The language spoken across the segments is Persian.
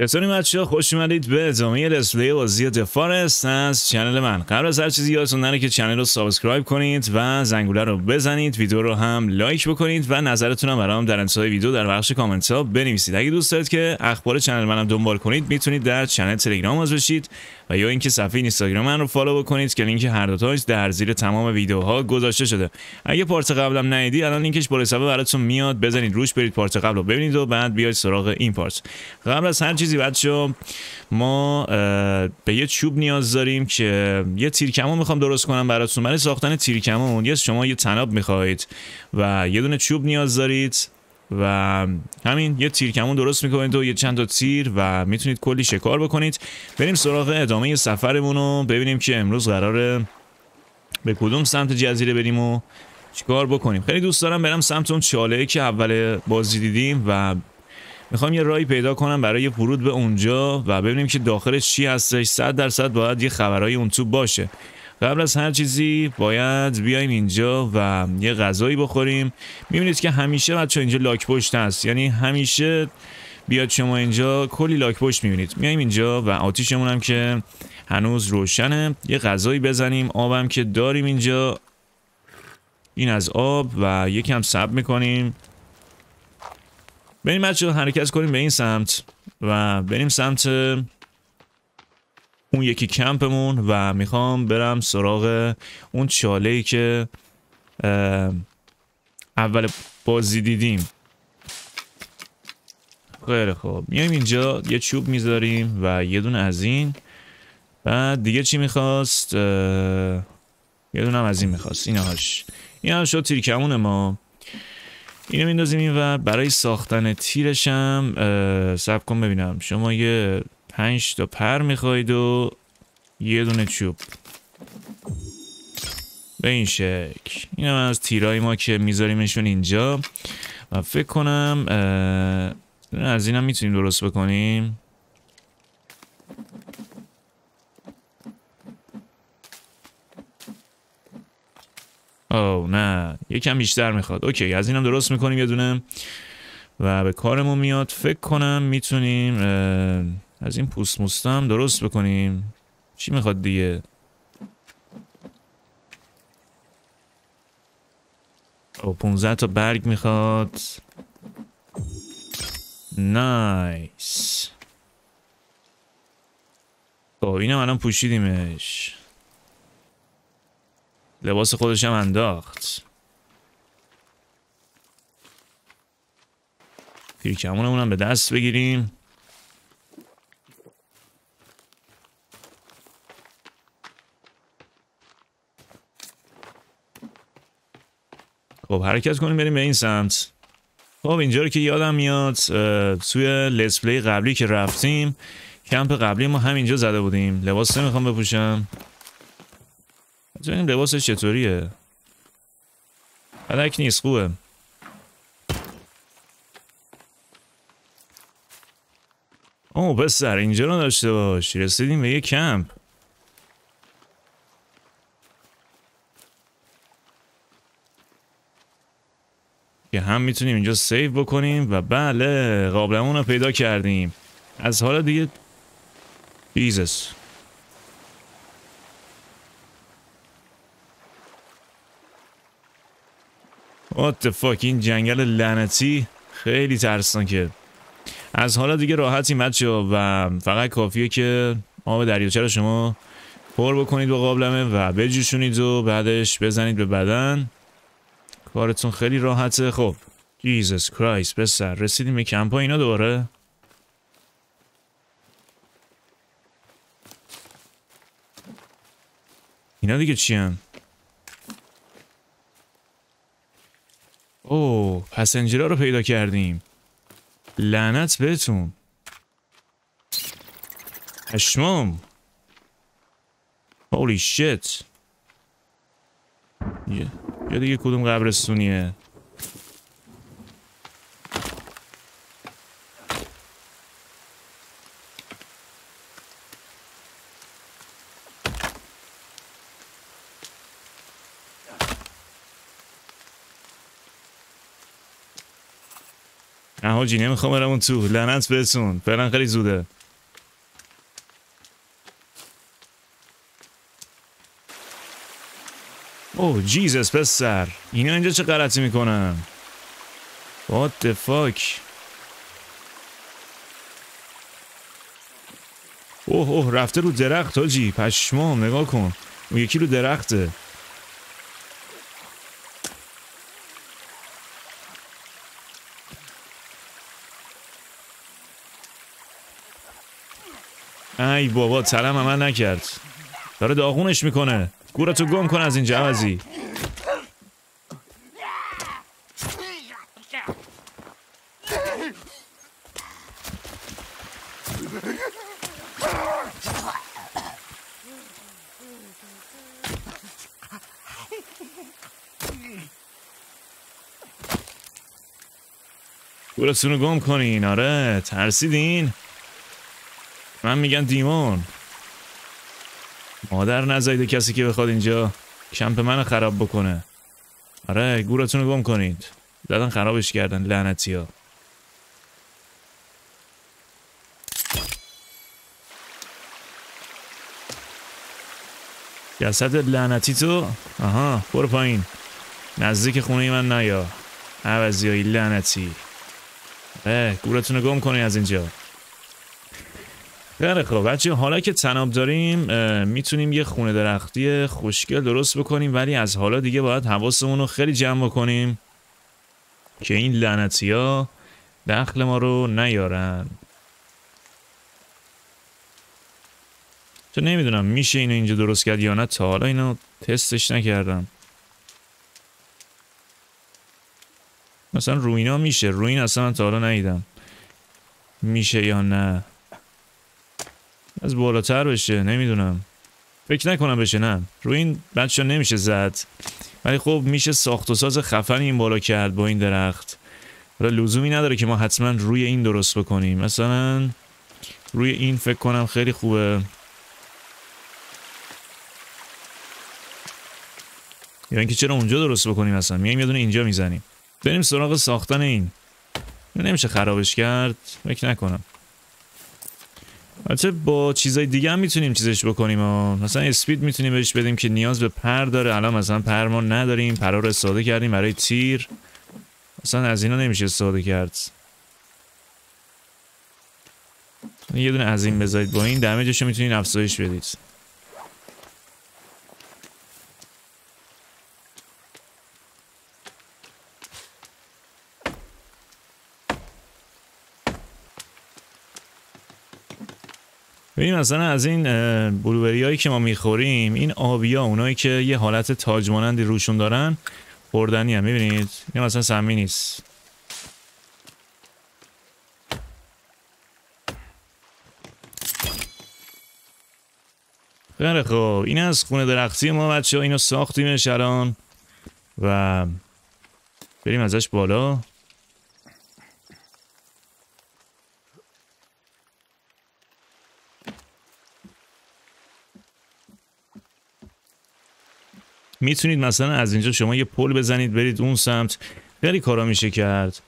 چطوریم بچه‌ها، خوش اومدید به ادامه لس‌پلی بازی The Forest از کانال من. قبل از هر چیزی یادتون نره که کانال رو سابسکرایب کنید و زنگوله رو بزنید، ویدیو رو هم لایک بکنید و نظرتون هم برام در انتهای ویدیو در بخش کامنت ها بنویسید. اگه دوست دارید که اخبار کانال منم دنبال کنید، میتونید در کانال تلگرام عضو بشید و یا اینکه صفحه اینستاگرام من رو فالو بکنید که لینک هر دو تاش در زیر تمام ویدیوها گذاشته شده. اگه پارت قبلم ندیدی الان لینکش بالا صفحه براتون میاد، بزنید روش، برید پارت قبل رو ببینید و بعد بیاید سراغ این پارت. قبل از هر چیزی بچه‌ها ما به یه چوب نیاز داریم که یه تیرکمان میخوام درست کنم براتون. برای ساختن تیرکمان یا شما یه طناب میخواید و یه دونه چوب نیاز دارید و همین یه تیرکمون درست میکنید و یه چند تا تیر و میتونید کلی شکار بکنید. بریم سراغ ادامه سفرمون و ببینیم که امروز قراره به کدوم سمت جزیره بریم و چیکار بکنیم. خیلی دوست دارم برم سمت اون چاله که اول بازی دیدیم و میخوام یه راهی پیدا کنم برای ورود به اونجا و ببینیم که داخلش چی هستش. 100% باید یه خبرای اون تو باشه. قبل از هر چیزی باید بیایم اینجا و یه غذایی بخوریم. میبینید که همیشه بچه‌ها اینجا لاک پشت هست، یعنی همیشه بیاد شما اینجا کلی لاک پشت میبینید. میایم اینجا و آتیشمون هم که هنوز روشنه، یه غذایی بزنیم. آبم که داریم اینجا، این از آب و یکم سب میکنیم. بریم بچه‌ها حرکت کنیم به این سمت و بریم سمت اون یکی کمپمون و میخوام برم سراغ اون چاله‌ای که اول بازی دیدیم. خیلی خوب، میایم اینجا یه چوب میذاریم و یه دونه از این. بعد دیگه چی میخواست؟ یه دونه هم از این میخواست. اینهاش، این هم شد تیرکمون ما. اینو میندازیم این و برای ساختن تیرشم صبر کن ببینم. شما یه 5 تا پر میخواید و یه دونه چوب به این شکل. این هم از تیرای ما که میذاریمشون اینجا و فکر کنم از اینم میتونیم درست بکنیم. اوه نه، یکم بیشتر میخواد. اوکی، از اینم درست میکنیم یه دونه و به کارمون میاد. فکر کنم میتونیم از این پوست موستا هم درست بکنیم. چی میخواد دیگه؟ او 15 تا برگ میخواد. نایس. خب اینم الان پوشیدیمش، لباس خودش هم انداخت. پیرکمونمون هم به دست بگیریم. خب حرکت کنیم بریم به این سمت. خب اینجا رو که یادم میاد سوی لسپلی قبلی که رفتیم، کمپ قبلی ما همینجا زده بودیم. لباس نمیخوام بپوشم، ببینیم لباسش چطوریه. بدک نیست، خوبه. اوه پسر، اینجا رو داشته باش. رسیدیم به یه کمپ. هم میتونیم اینجا سیو بکنیم و بله قابلمون رو پیدا کردیم. از حالا دیگه بیزس What the fuck. این جنگل لعنتی خیلی ترسناکه. از حالا دیگه راحتیم بچه‌ها و فقط کافیه که آب دریاچه رو شما پر بکنید با قابلمه و بجوشونید و بعدش بزنید به بدن. کارتون خیلی راحته. خب جیزس کرایست پسر، رسیدیم به کمپا اینا دوباره. اینا دیگه چی هم؟ اوه پسنجرها رو پیدا کردیم. لعنت بهتون، پشمام. هولی شیت. یا دیگه کدوم قبرستونیه؟ نه حاجی نمیخوام برم اون تو، لعنت برسون، فعلا خیلی زوده. اوه جیزس پسر، اینا اینجا چه غلطی میکنن؟ What the fuck. اوه اوه رفته رو درخت حاجی، پشمام نگاه کن، اون یکی رو درخته. ای بابا سلام عمل نکرد، داره داغونش میکنه، گورتو گم کن از اینجا عوضی. گورتونو گم کنین. آره ترسیدین؟ من میگم دیمون مادر نزایده کسی که بخواد اینجا کمپ منو خراب بکنه. آره گورتون رو گم کنید، زدن خرابش کردن لعنتی ها. جسد لعنتی تو آها برو پایین، نزدیک خونه من نیا عوضی های لعنتی. آره گورتون رو گم کنید از اینجا. خیلی خوب بچه، حالا که تناب داریم میتونیم یه خونه درختی خوشگل درست بکنیم، ولی از حالا دیگه باید حواسمون رو خیلی جمع بکنیم که این لعنتی ها دخل ما رو نیارن. چون نمیدونم میشه اینو اینجا درست کرد یا نه، تا حالا اینو تستش نکردم. مثلا روینا میشه، روین اصلا من تا حالا ندیدم میشه یا نه. از بالاتر بشه نمیدونم، فکر نکنم بشه. نه روی این بچه نمیشه زد، ولی خب میشه ساخت و ساز خفنی این بالا کرد با این درخت. حالا لزومی نداره که ما حتما روی این درست بکنیم، مثلا روی این فکر کنم خیلی خوبه، یا اینکه چرا اونجا درست بکنیم، مثلا میایم یه دونه اینجا میزنیم. بریم سراغ ساختن این، نمیشه خرابش کرد فکر نکنم. البته با چیزای دیگه هم میتونیم چیزش بکنیم ها. مثلا اسپید میتونیم بهش بدیم که نیاز به پر داره، الان مثلا پر ما نداریم، پرا رو استفاده کردیم برای تیر، مثلا از اینا نمیشه استفاده کرد. یه دونه از این بذارید، با این دمیجش رو میتونید افزایش بدید. ببین مثلا از این بلوبری هایی که ما میخوریم، این آبی ها اونایی که یه حالت تاج مانندی روشون دارن خوردنی هم میبینید، این مثلا سمی نیست. خیلی خوب این از خونه درختی ما بچه ها، اینو ساختیمش الان و بریم ازش بالا. میتونید مثلا از اینجا شما یه پل بزنید برید اون سمت، خیلی کارا میشه کرد،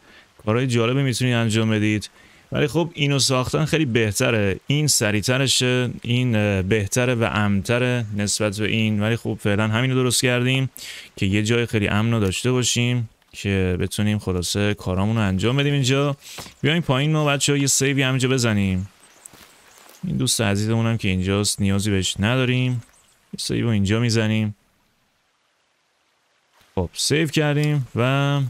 کارهای جالبه میتونید انجام بدید. ولی خب اینو ساختن خیلی بهتره، این سریعترشه، این بهتره و امن‌تره نسبت به این. ولی خب فعلا همین رو درست کردیم که یه جای خیلی امن رو داشته باشیم که بتونیم خلاصه کارامون رو انجام بدیم. اینجا بیایم پایین ما بچه‌ها یه سیوی همینجا بزنیم، این دوست عزیزمون هم که اینجاست نیازی بهش نداریم، سیو اینجا میزنیم. خب سیف کردیم و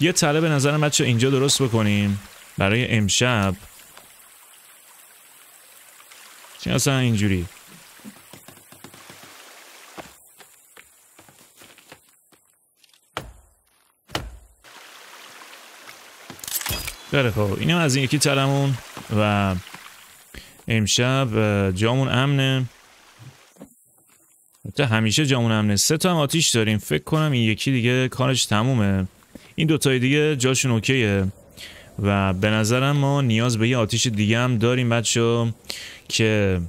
یه طلب به نظرم بچه اینجا درست بکنیم برای امشب. چه اصلا اینجوری داره. خب اینم از این یکی طلبمون و امشب جامون امنه، تا همیشه جامون امنه. سه تا هم آتیش داریم، فکر کنم این یکی دیگه کارش تمومه، این دوتای دیگه جاشون اوکیه و به نظرم ما نیاز به یه آتیش دیگه هم داریم بچه، که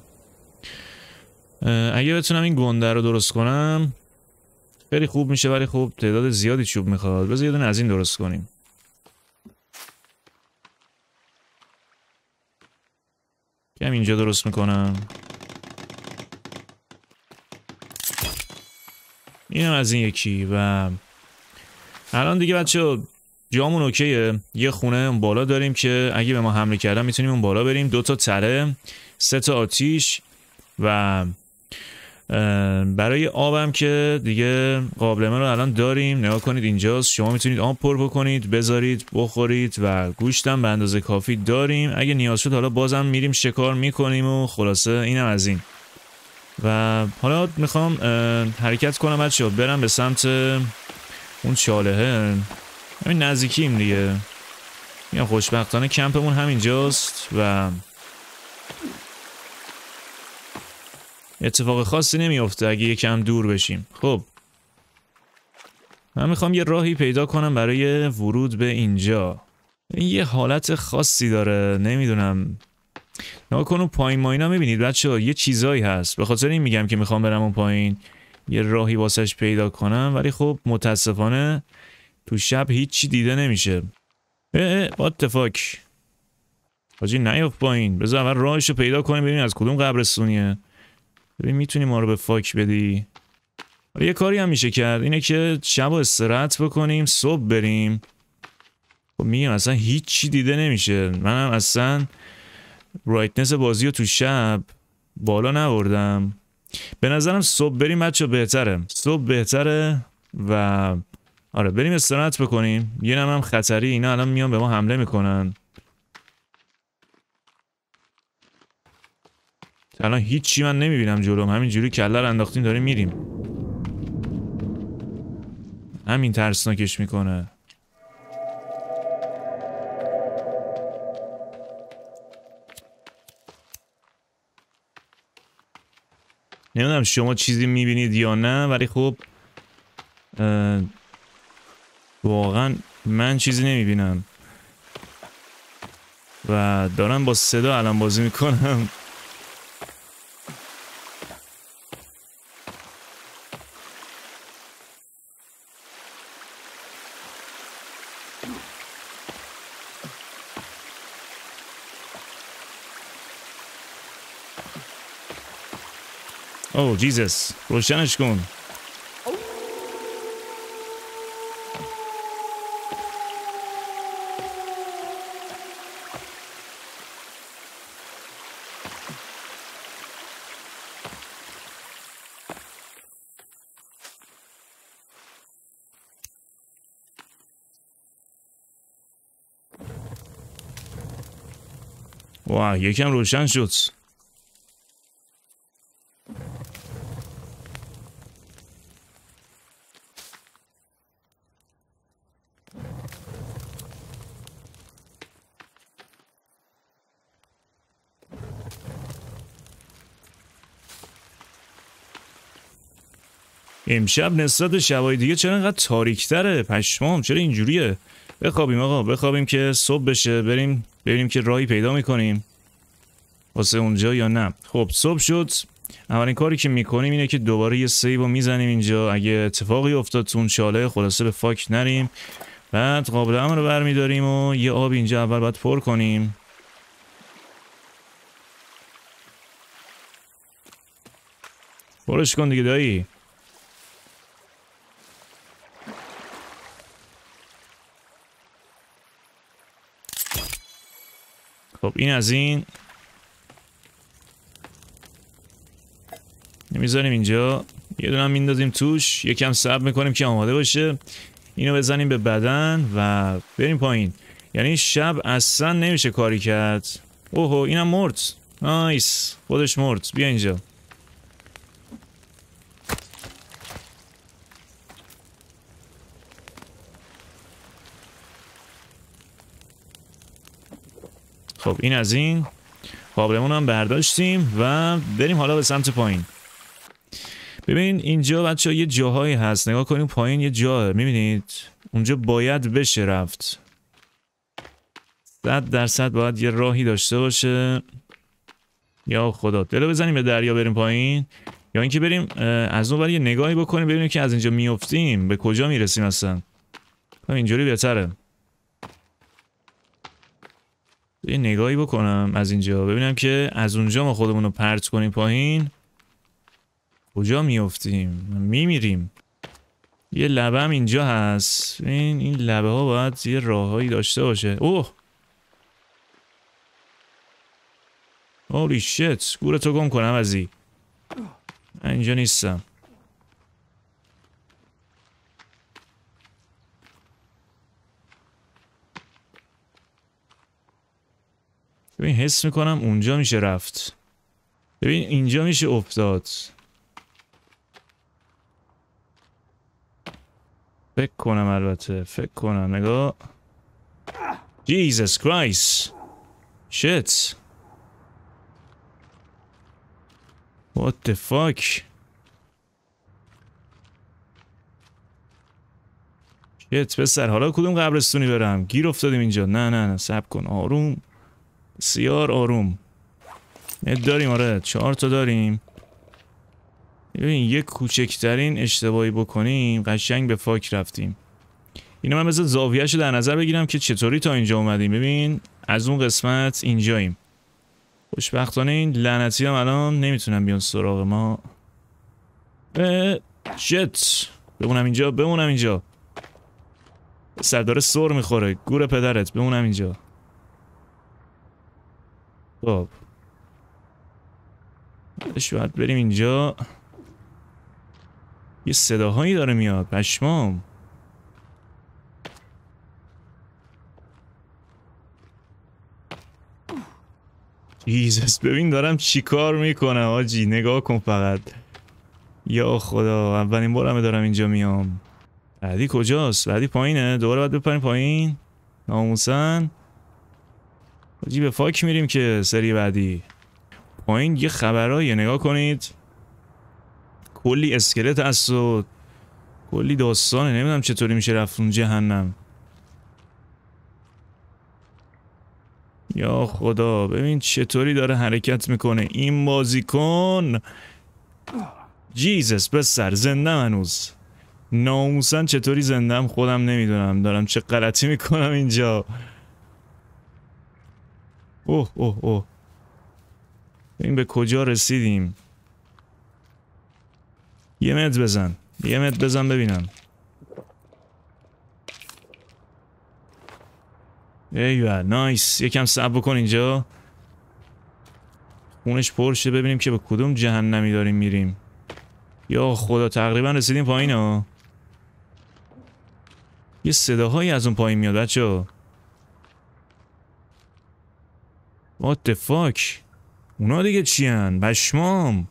اگه بتونم این گنده رو درست کنم خیلی خوب میشه، ولی خوب تعداد زیادی چوب میخواد. بذار یه دونه از این درست کنیم. کم اینجا درست میکنم. اینم از این یکی. و الان دیگه بچه جامون اوکیه. یه خونه اون بالا داریم که اگه به ما حمله کردن میتونیم اون بالا بریم. 2 تا تره، 3 تا آتیش و برای آبم که دیگه قابلمه رو الان داریم. نگاه کنید اینجاست، شما میتونید آب پر بکنید، بذارید بخورید و گوشتم به اندازه کافی داریم. اگه نیاز شد حالا بازم میریم شکار میکنیم و خلاصه اینم از این. و حالا میخوام حرکت کنم بچه‌ها، برم به سمت اون چالهه. همین نزدیکیم دیگه. یا خوشبختانه کمپمون همینجاست و اتفاق خاصی نمیفته اگه یکم دور بشیم. خب من میخوام یه راهی پیدا کنم برای ورود به اینجا. این یه حالت خاصی داره، نمیدونم. نگاه کن اون پایین ماینا میبینید بچه‌ها، یه چیزایی هست. به خاطر این میگم که میخوام برم اون پایین یه راهی واسش پیدا کنم، ولی خب متاسفانه تو شب هیچی دیده نمیشه. حاجی نیافت پایین. بذار اول راهشو پیدا کنیم ببینیم از کدوم قبرستونیه. ببین میتونی ما رو به فاک بدی. یه کاری هم میشه کرد، اینه که شب استراحت بکنیم، صبح بریم. خب میگم اصلا هیچی دیده نمیشه. منم اصلا برایتنس بازی رو تو شب بالا نبردم. به نظرم صبح بریم بچه بهتره. صبح بهتره و آره بریم استراحت بکنیم. یه نم هم خطری، اینا الان میان به ما حمله میکنن. الان هیچی من نمیبینم جلوم، همینجوری کله رو انداختیم داریم میریم. همین ترسناکش میکنه. نمیدونم شما چیزی میبینید یا نه، ولی خب واقعا من چیزی نمیبینم و دارم با صدا الان بازی میکنم. اوه جیزس، روشنش کن. واه یکم روشن شد. امشب نسبت شبای دیگه چرا انقدر تاریک‌تره؟ پشمام چرا اینجوریه؟ بخوابیم آقا، بخوابیم که صبح بشه. بریم ببینیم که راهی پیدا میکنیم واسه اونجا یا نه. خب صبح شد. اولین کاری که میکنیم اینه که دوباره یه سیو میزنیم اینجا. اگه اتفاقی افتاد تو اون چاله خلاصه به فاک نریم. بعد قابلمه رو برمیداریم و یه آب اینجا اول باید پر کنیم. برش کن دیگه دایی. خب این از این میذاریم اینجا، یه دونه هم میندازیم توش، یکم صبر میکنیم که آماده باشه. اینو بزنیم به بدن و بریم پایین. یعنی شب اصلا نمیشه کاری کرد. اوه اینم مرد. نایس، خودش مرد. بیا اینجا. خب این از این. قابلمون هم برداشتیم و بریم حالا به سمت پایین. ببین اینجا بچه یه جاهایی هست، نگاه کنیم پایین یه جاه میبینید اونجا باید بشه رفت. 100% باید یه راهی داشته باشه. یا خدا، دلو بزنیم به دریا بریم پایین. یا اینکه بریم از اون ور یه نگاهی بکنیم ببینیم که از اینجا میافتیم به کجا میرسیم اصلا. اینجوری بهتره. یه نگاهی بکنم از اینجا ببینم که از اونجا ما خودمون رو پرت کنیم پایین کجا میافتیم، میمیریم. یه لبه هم اینجا هست. این لبه ها باید یه راههایی داشته باشه. اوه اولی شت، گورتو گم کنم ازی. اینجا نیستم. ببین حس میکنم اونجا میشه رفت. ببین اینجا میشه افتاد. فکر کنم البته فکر کنم. نگاه. جیزس کرایست. شت. What the fuck? شت پسر حالا کدوم قبرستونی برم؟ گیر افتادیم اینجا. نه نه نه صبر کن. آروم. بسیار آروم. داریم آره 4 تا داریم. ببین یک کوچکترین اشتباهی بکنیم قشنگ به فاک رفتیم. اینو من مثلا زاویه‌شو در نظر بگیرم که چطوری تا اینجا اومدیم. ببین از اون قسمت اینجاییم. خوشبختانه این لعنتی هم الان نمیتونن بیان سراغ ما. جت بمونم اینجا بمونم اینجا. سرداره سر میخوره گور پدرت. بمونم اینجا. خب شاید بریم اینجا. یه صداهایی داره میاد پشمام. جیزس ببین دارم چی کار میکنم آجی. نگاه کن فقط. یا خدا اولین بارم دارم اینجا میام. بعدی کجاست؟ بعدی پایینه. دوباره باید بپریم پایین ناموسن. آجی به فاک میریم که سری بعدی پایین یه خبراییه. نگاه کنید کلی اسکلت هست و کلی داستانه. نمیدونم چطوری میشه رفت اون جهنم. یا خدا ببین چطوری داره حرکت میکنه این بازیکن. جیزس بسر زنده هنوز. ناموسن چطوری زندم خودم نمیدونم. دارم چه غلطی میکنم اینجا. اوه اوه اوه ببین به کجا رسیدیم. یه متر بزن یه متر بزن ببینم. ایول نایس. یکم صبر بکن اینجا خونش پرشه ببینیم که به کدوم جهنمی داریم میریم. یا خدا تقریبا رسیدیم پایین ها. یه صداهایی از اون پایین میاد بچه‌ها. What the fuck اونا دیگه چی هن؟ بشمام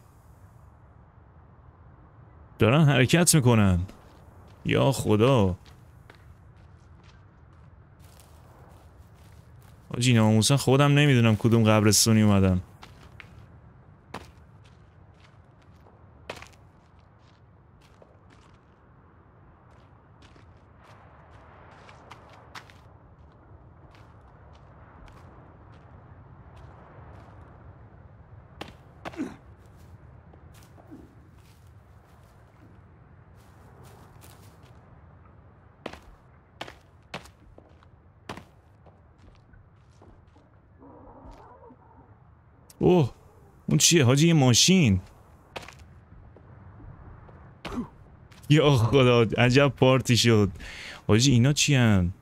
دارن حرکت میکنن. یا خدا آجی ناموسن خودم نمیدونم کدوم قبرستونی اومدم. اوه اون چیه حاجی؟ یه ماشین. یا خدا عجب پارتی شد حاجی. اینا چی هن؟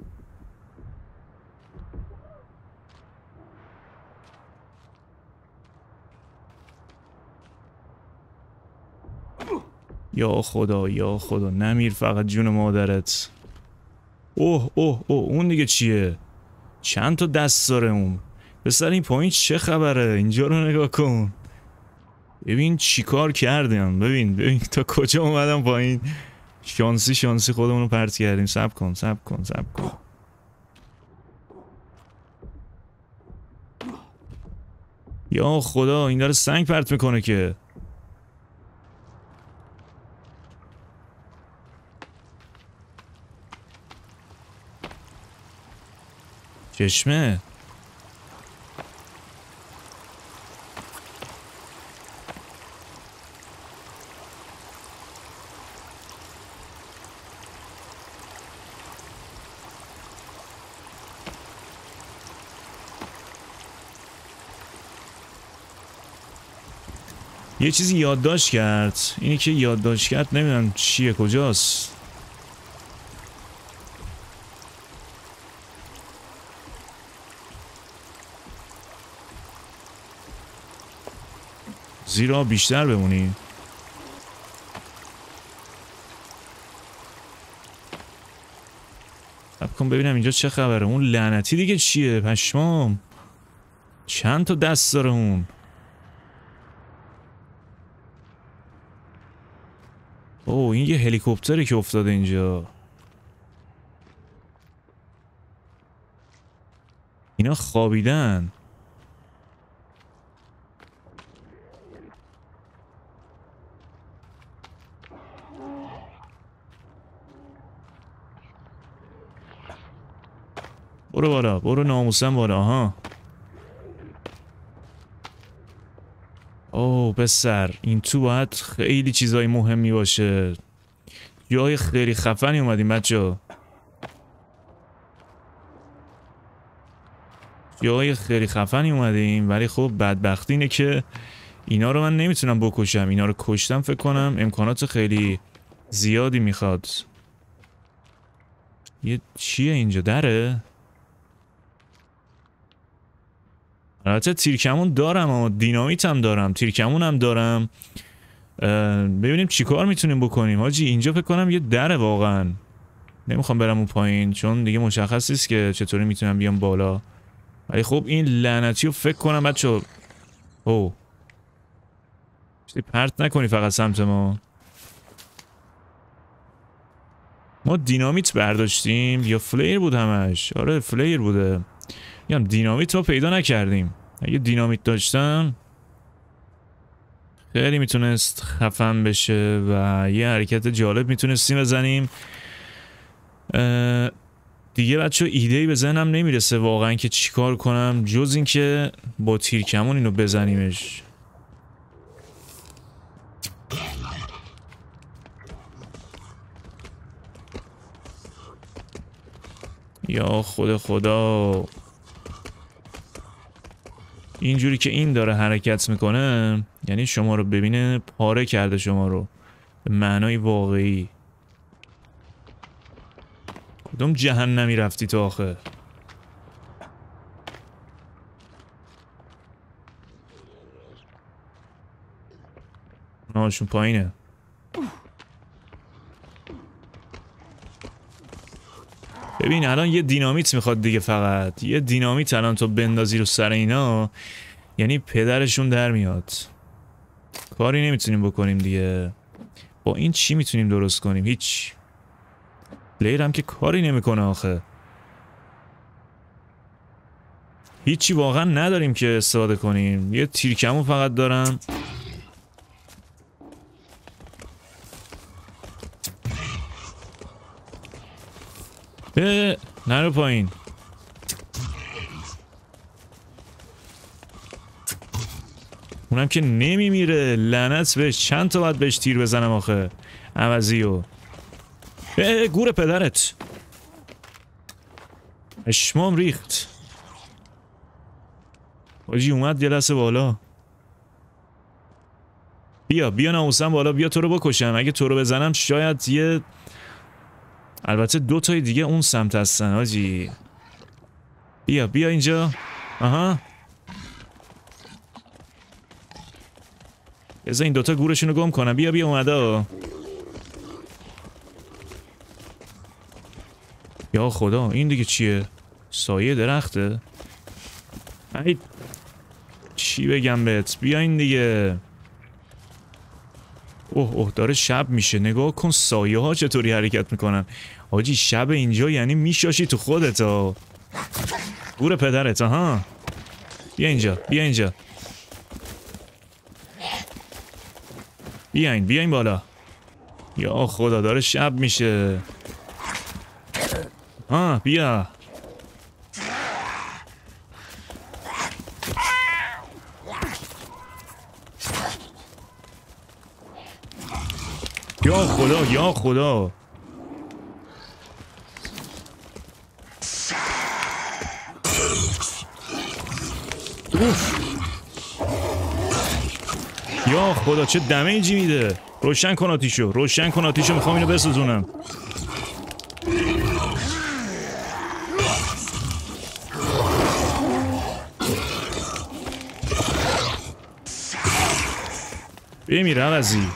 یا خدا یا خدا نمیر فقط جون مادرت. اوه اوه اوه اون دیگه چیه؟ چند تا دست داره اون بسر. این پایین چه خبره؟ اینجا رو نگاه کن ببین چی کار کردم. ببین تا کجا اومدم پایین. شانسی خودمون رو پرت کردیم. صبر کن صبر کن صبر کن. یا خدا این داره سنگ پرت میکنه که. چشمه یه چیزی یادداشت کرد. اینی که یادداشت کرد نمیدونم چیه، کجاست. زیرا بیشتر بمونی. کن ببینم اینجا چه خبره. اون لعنتی دیگه چیه؟ پشمام چند تا دست داره اون. اوه این یه هلیکوپتره که افتاده اینجا. اینا خوابیدن. برو بالا، برو ناموسم بالا. آها. اوه پسر، این تو باید خیلی چیزای مهمی باشه. جای خیلی خفنی اومدیم بچه. جای خیلی خفنی اومدیم، ولی خب بدبختی اینه که اینا رو من نمیتونم بکشم. اینا رو کشتم فکر کنم امکانات خیلی زیادی میخواد. یه چیه اینجا؟ دره؟ البته تیرکمون دارم و دینامیت هم دارم، تیرکمون هم دارم. ببینیم چیکار میتونیم بکنیم حاجی. اینجا فکر کنم یه دره. واقعا نمیخوام برم اون پایین چون دیگه مشخص نیست که چطوری میتونم بیام بالا. ولی خب این لعنتی رو فکر کنم بچه. او پرت نکنی فقط سمت ما. ما دینامیت برداشتیم یا فلیر بود همش؟ آره فلیر بوده. میگم دینامیت ما پیدا نکردیم. اگه دینامیت داشتم خیلی میتونست خفن بشه و یه حرکت جالب میتونستیم بزنیم. دیگه بچه ایدهی به ذهنم نمیرسه واقعا که چیکار کنم، جز اینکه با تیرکمون اینو بزنیمش. یا خود خدا اینجوری که این داره حرکت میکنه یعنی شما رو ببینه پاره کرده شما رو به معنای واقعی. کدوم جهنمی رفتی تو آخه؟ ناشون پایینه. ببین الان یه دینامیت میخواد دیگه. فقط یه دینامیت الان تو بندازی رو سر اینا یعنی پدرشون در میاد. کاری نمیتونیم بکنیم دیگه. با این چی میتونیم درست کنیم؟ هیچ. پلیر هم که کاری نمیکنه آخه. هیچی واقعا نداریم که استفاده کنیم. یه تیرکمو فقط دارم. نرو پایین. اونم که نمیمیره. لعنت بهش. چند تا باید بهش تیر بزنم آخه عوضیو. گور پدرت. اشمام ریخت. حاجی اومد یه لحظه بالا. بیا بیا ناموسم بالا. بیا تو رو بکشم. اگه تو رو بزنم شاید یه، البته دو تای دیگه اون سمت هستن حاجی. بیا بیا اینجا. آها. بذار این دوتا گورشون رو گم کنم. بیا بیا اومده. یا خدا این دیگه چیه؟ سایه درخته؟ ای چی بگم بهت؟ بیا این دیگه. اوه اوه داره شب میشه. نگاه کن سایه ها چطوری حرکت میکنن حاجی. شب اینجا یعنی میشاشی تو خودت ها. گور پدرت. آها بیا اینجا بیا اینجا بیاین بیاین بالا. یا خدا داره شب میشه. ها بیا. یا خدا یا خدا. یا خدا چه دمیجی میده. روشن کن آتیشو، روشن کن آتیشو، میخوام اینو بسوزونم. بمیره عوضی.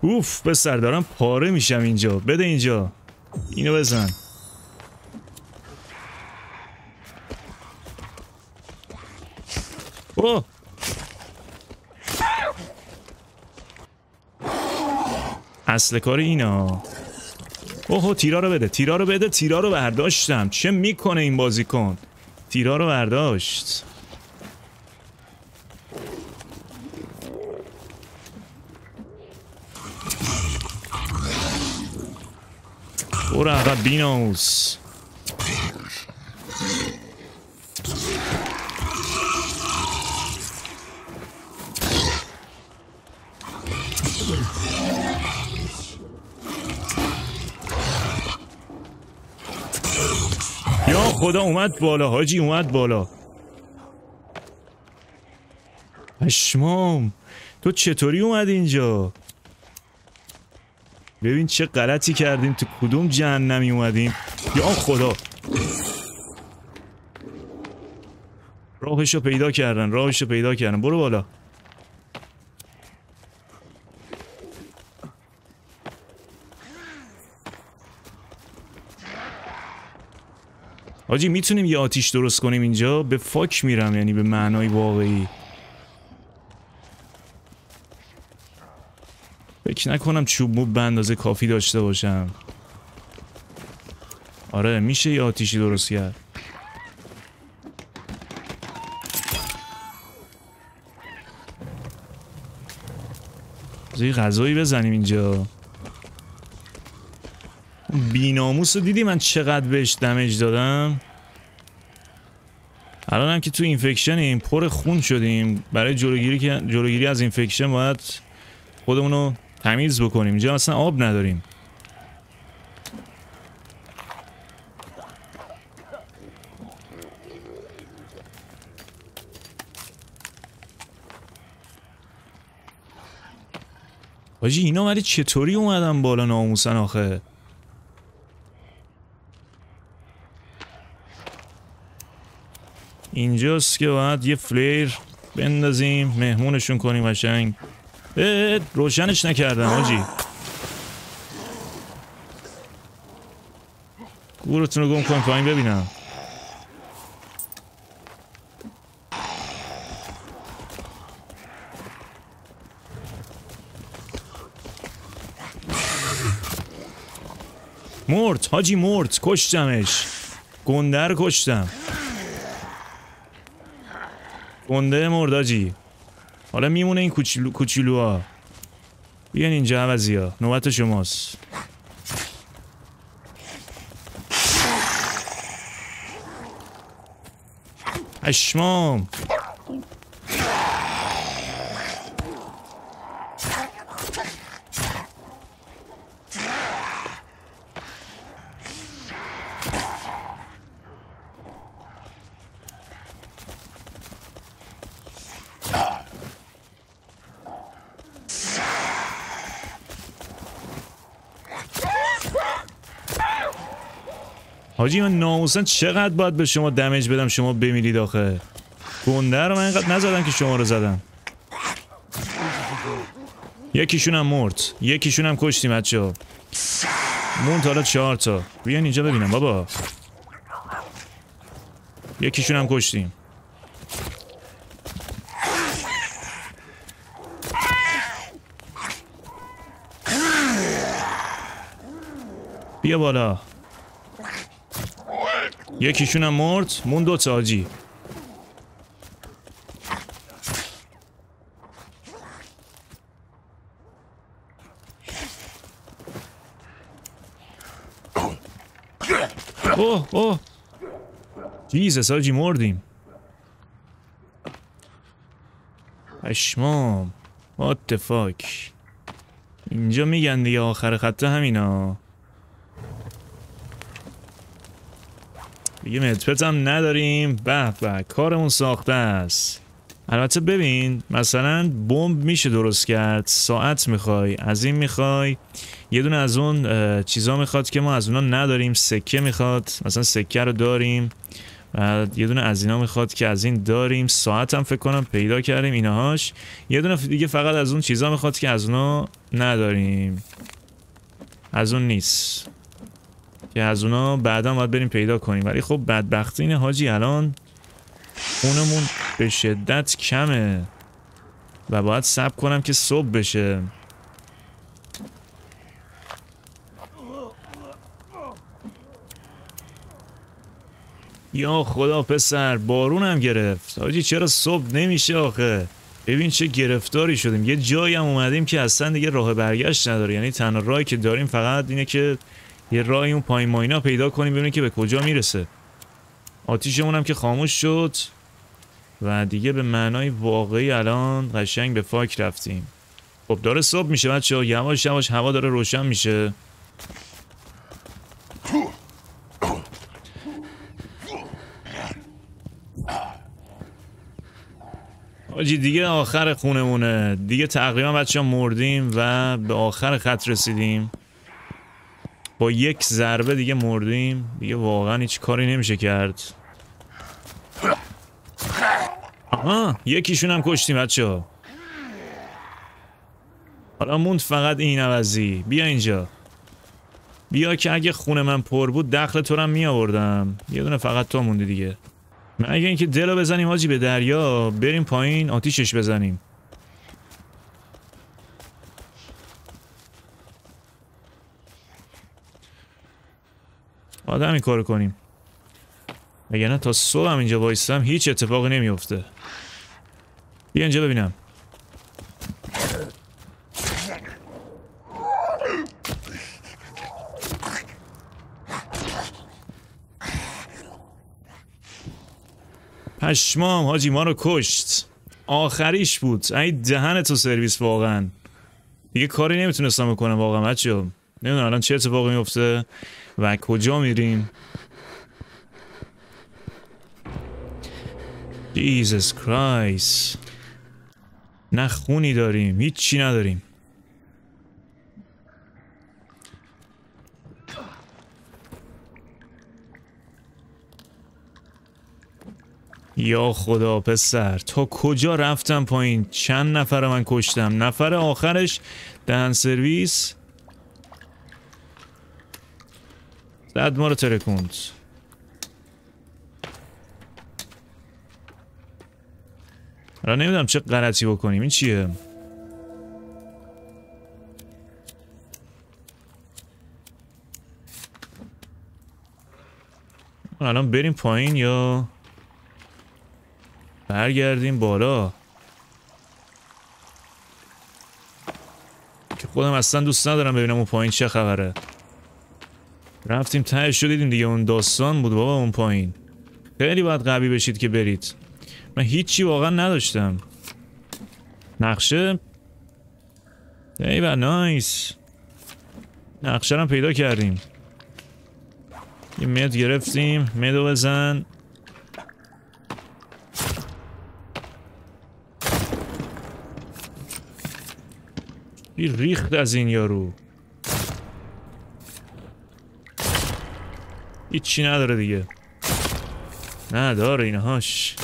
اوف پسر دارم پاره میشم اینجا. بده اینجا، اینو بزن. اوه اصل کار اینا. اوه تیرا رو بده، تیرا رو بده. تیرا رو برداشتم. چه میکنه این بازیکن؟ تیرا رو برداشت. برو عقب بیناموز. یا خدا اومد بالا حاجی، اومد بالا. پشمام تو چطوری اومد اینجا؟ ببین چه غلطی کردیم، تو کدوم جهنمی اومدیم. یا خدا راهشو پیدا کردن، راهشو پیدا کردن. برو بالا. حاجی میتونیم یه آتیش درست کنیم اینجا؟ به فاک میرم، یعنی به معنای واقعی. فکر نکنم چوب موب به اندازه کافی داشته باشم. آره میشه یه آتیشی درست کرد. یه غذایی بزنیم اینجا. بیناموس رو دیدی من چقدر بهش دمیج دادم؟ الان هم که تو اینفکشنیم، پر خون شدیم. برای جلوگیری از اینفکشن باید خودمونو تمیز بکنیم. اینجا اصلا آب نداریم. حاجی اینا ولی چطوری اومدن بالا ناموسن آخه؟ اینجاست که باید یه فلیر بندازیم، مهمونشون کنیم قشنگ. روشنش نکردم حاجی. گورتون رو گم کنیم پایین ببینم. مرد حاجی، مرد. کشتمش. گنده رو کشتم. گنده مرد حاجی. حالا میمونه این کوچولوها. بیان اینجا عوضی ها، نوبت شماست. اشمام حاجی من ناموسن چقدر باید به شما دمیج بدم شما بمیرید آخه؟ گنده رو من اینقدر نزدم که شما رو زدم. یکیشونم مرد، یکیشونم کشتیم بچه ها. موند حالا 4 تا. بیان اینجا ببینم بابا. یکیشونم کشتیم. بیا بالا. یکیشونم مرد، مون 2 تا حاجی. اوه اوه جیزس حاجی مردیم. پشمام What the fuck. اینجا میگن دیگه آخر خط همینا. دیگه مدپرت هم نداریم. به به کارمون ساخته است. البته ببین مثلا بمب میشه درست کرد. ساعت میخوای، از این میخوای، یه دونه از اون چیزا میخواد که ما از اونا نداریم. سکه میخواد، مثلا سکه رو داریم. بعد یه دونه از اینا میخواد که از این داریم. ساعت هم فکر کنم پیدا کردیم اینهاش. یه دونه دیگه فقط از اون چیزا میخواد که از اونا نداریم، از اون نیست که از اونا بعدا باید بریم پیدا کنیم. ولی خب بدبختی اینه حاجی الان اونمون به شدت کمه و باید صبر کنم که صبح بشه. یا خدا پسر بارون هم گرفت حاجی. چرا صبح نمیشه آخه؟ ببین چه گرفتاری شدیم. یه جایی هم اومدیم که اصلا دیگه راه برگشت نداره. یعنی تنها راهی که داریم فقط اینه که یه راهی اون پایین ماینا پیدا کنیم ببینیم که به کجا میرسه. آتیشمون هم که خاموش شد و دیگه به معنای واقعی الان قشنگ به فاک رفتیم. خب داره صبح میشه بچه‌ها، یواش یواش هوا داره روشن میشه. آجی دیگه آخر خونمونه دیگه تقریبا بچه ها. مردیم و به آخر خط رسیدیم. با یک ضربه دیگه مردیم دیگه. واقعا هیچ کاری نمیشه کرد. آها یکیشون هم کشتیم بچه ها. حالا موند فقط این عوضی. بیا اینجا بیا که اگه خون من پر بود دخل تو رو می آوردم. یه دونه فقط تو موندی دیگه. مگه اینکه دلو بزنیم حاجی به دریا بریم پایین آتیشش بزنیم. باید همین کارو کنیم مگه نه؟ تا صبح هم اینجا وایستم هیچ اتفاقی نمیفته. بیا اینجا ببینم. پشمام حاجی ما رو کشت. آخریش بود. ای دهنتو سرویس. واقعا دیگه کاری نمیتونستم بکنم واقعا بچه‌ها. نمیدونم الان چه اتفاقی میفته و کجا میریم. جیزس کرایست. نه خونی داریم هیچی نداریم. یا خدا پسر تا کجا رفتم پایین. چند نفر من کشتم. نفر آخرش دهن سرویس زد ما رو ترکوند. الان نمیدونم چه غلطی بکنیم. این چیه؟ الان بریم پایین یا برگردیم بالا که خودم اصلا دوست ندارم ببینم اون پایین چه خبره. رفتیم تهش رو دیدیم دیگه اون داستان بود بابا. اون پایین خیلی باید قوی بشید که برید. من هیچی واقعا نداشتم. نقشه ایوه نایس. نقشه رو پیدا کردیم. یه مد گرفتیم. مدو بزن. این ریخت از این یارو. هیچی نداره دیگه. نه داره اینهاش.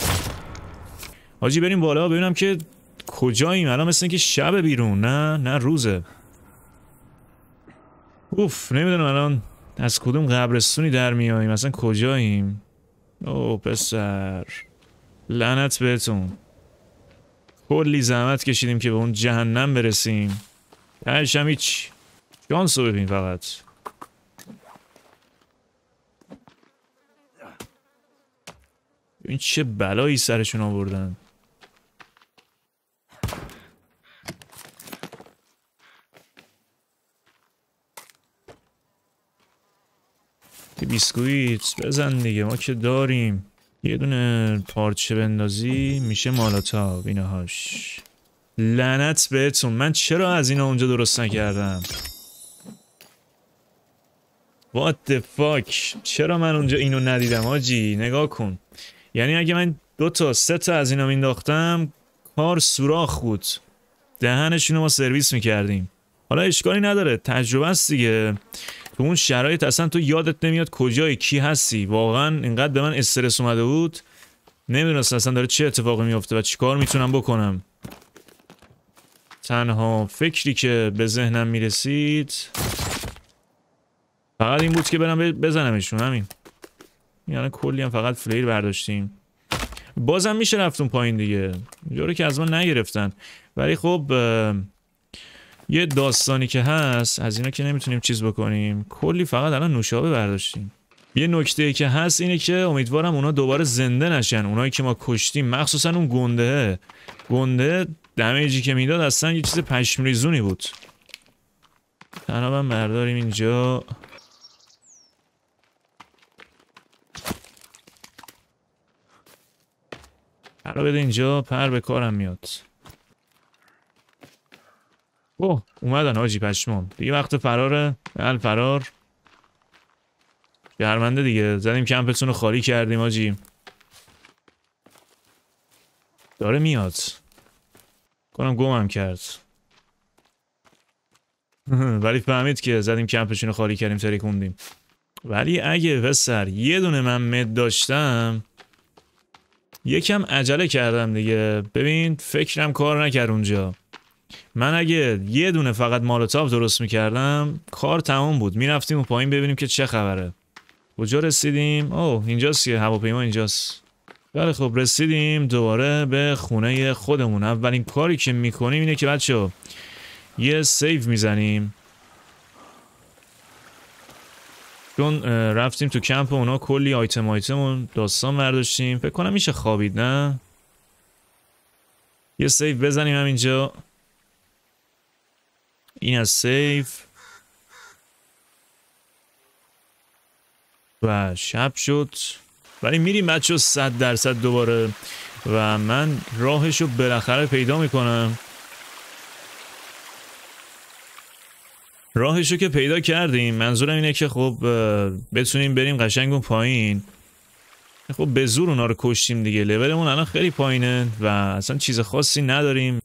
حاجی بریم بالا ببینم که کجاییم. الان مثل اینکه شب بیرون. نه روزه. اوف نمیدونم الان از کدوم قبرستونی در میاییم. اصلا کجاییم؟ او پسر لعنت بهتون. کلی زحمت کشیدیم که به اون جهنم برسیم. تهش هم هیچ. شانس رو ببین فقط. این چه بلایی سرشون آوردن. بیسکویت بزن دیگه ما که داریم. یه دونه پارچه بندازی میشه مالاتاو اینهاش. لعنت بهتون، من چرا از اینا اونجا درست نکردم؟ What the fuck، چرا من اونجا اینو ندیدم آجی؟ نگاه کن، یعنی اگه من دو تا سه تا از اینا مینداختم کار سوراخ بود، دهنشونو ما سرویس میکردیم. حالا اشکالی نداره، تجربه است دیگه. تو اون شرایط اصلا تو یادت نمیاد کجای کی هستی. واقعا اینقدر به من استرس اومده بود نمیدونست اصلا داره چه اتفاقی میفته و چیکار میتونم بکنم. تنها فکری که به ذهنم میرسید فقط این بود که برم بزنمشون، همین. یعنی کلی هم فقط فلیر برداشتیم. بازم میشه رفتون پایین دیگه، جوری که از من نگرفتن. ولی خب یه داستانی که هست، از اینا که نمیتونیم چیز بکنیم. کلی فقط الان نوشابه برداشتیم. یه نکته که هست اینه که امیدوارم اونا دوباره زنده نشن، اونایی که ما کشتیم، مخصوصا اون گنده. گنده دمیجی که میداد اصلا یه چیز پشمریزونی بود. تنابم برداریم اینجا. حالا بده اینجا، پر به کارم میاد. اوه اومدن آجی، پشمام دیگه وقت فراره. الفرار گرمنده دیگه، زدیم کمپتون رو خالی کردیم آجی. داره میاد، کنم گمم کرد ولی فهمید که زدیم کمپتون رو خالی کردیم، ترکوندیم. ولی اگه پسر یه دونه من مد داشتم، یکم عجله کردم دیگه. ببین فکرم کار نکرد اونجا. من اگه یه دونه فقط مالوتاپ درست میکردم کار تمام بود، میرفتیم و پایین ببینیم که چه خبره. کجا رسیدیم؟ اوه اینجاست که هواپیما اینجاست. بله خب رسیدیم دوباره به خونه خودمون. اولین کاری که میکنیم اینه که بچه یه سیو میزنیم، چون رفتیم تو کمپ اونا کلی آیتمون داستان برداشتیم. فکر کنم میشه خوابید، نه؟ یه سیو بزنیم همینجا. این از سیف و شب شد. ولی میریم بچه 100% دوباره و من راهشو بالاخره پیدا میکنم. راهشو که پیدا کردیم، منظورم اینه که خب بتونیم بریم قشنگ اون پایین. خب به زور اونا رو کشتیم دیگه، لولمون الان خیلی پایینه و اصلا چیز خاصی نداریم.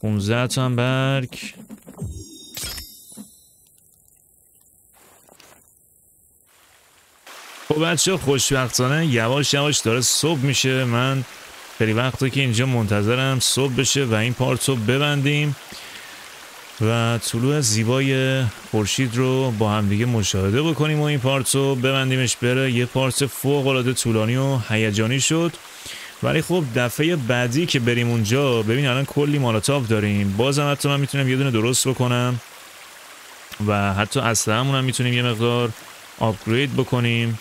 15 تا هم برگ. خب بچه خوشبختانه یواش یواش داره صبح میشه. من خیلی وقتی که اینجا منتظرم صبح بشه و این پارت رو ببندیم و طلوع زیبای خورشید رو با همدیگه مشاهده بکنیم و این پارت رو ببندیمش بره. یه پارت فوق‌العاده طولانی و هیجانی شد. ولی خب دفعه بعدی که بریم اونجا، ببین الان کلی مالاتاپ داریم، بازم حتی من میتونم یه دونه درست بکنم و حتی اسلحه‌مون هم میتونیم یه مقدار آپگرید بکنیم.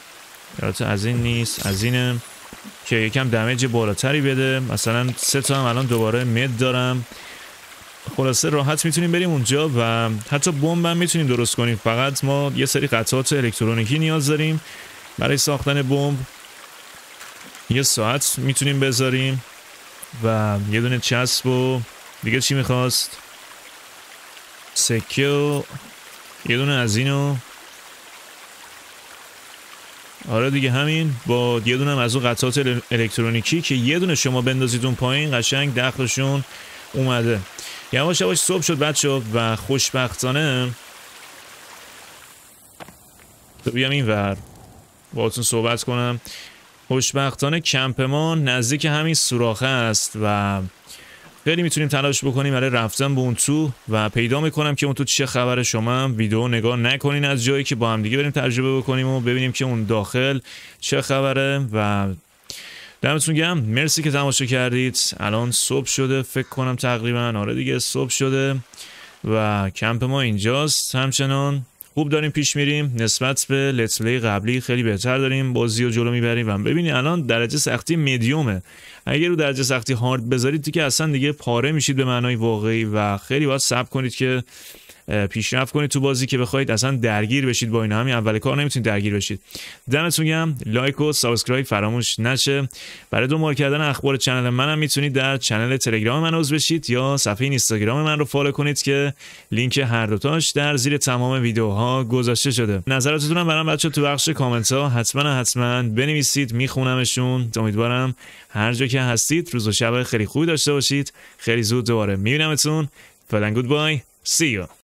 البته از این نیست، از اینه که یکم دمیج بالاتری بده. مثلا 3 تا هم الان دوباره مد دارم. خلاصه راحت میتونیم بریم اونجا و حتی بمب هم میتونیم درست کنیم. فقط ما یه سری قطعات الکترونیکی نیاز داریم برای ساختن بمب. یه ساعت میتونیم بذاریم و یه دونه چسب و دیگه چی میخواست؟ سکه و یه دونه از اینو، آره دیگه همین، با یه دونه هم از اون قطعات الکترونیکی که یه دونه شما بندازید اون پایین قشنگ دخلشون اومده. یواش یواش صبح شد بچه و خوشبختانه تو بیام این ور باهاتون صحبت کنم. خوشبختانه کمپ ما نزدیک همین سوراخه است و خیلی میتونیم تلاش بکنیم برای رفتن به اون تو و پیدا میکنم که اون تو چه خبره. شما هم ویدیو نگاه نکنین از جایی که با هم دیگه بریم تجربه بکنیم و ببینیم که اون داخل چه خبره. و دمتون گرم، مرسی که تماشا کردید. الان صبح شده فکر کنم تقریبا، آره دیگه صبح شده و کمپ ما اینجاست. همچنان خوب داریم پیش میریم، نسبت به لتس پلی قبلی خیلی بهتر داریم بازی رو جلو میبریم و ببینید الان درجه سختی مدیومه. اگر رو درجه سختی هارد بذارید دیگه اصلا دیگه پاره میشید به معنای واقعی و خیلی باید صبر کنید که پیشرفت کنید تو بازی که بخواید اصلا درگیر بشید با این، همین اول کار نمیتونید درگیر بشید. دمتون گرم، لایک و سابسکرایب فراموش نشه. برای دنبال کردن اخبار کانال منم میتونید در کانال تلگرام من عضو بشید یا صفحه اینستاگرام من رو فالو کنید که لینک هر دوتاش در زیر تمام ویدیوها گذاشته شده. نظراتتون هم برام بچه‌ها تو بخش کامنت ها حتما بنویسید، میخونمشون. امیدوارم هر جا که هستید روز و شب خیلی خوبی داشته باشید. خیلی زود دوباره میبینمتون. فعلا گود بای، سی یو.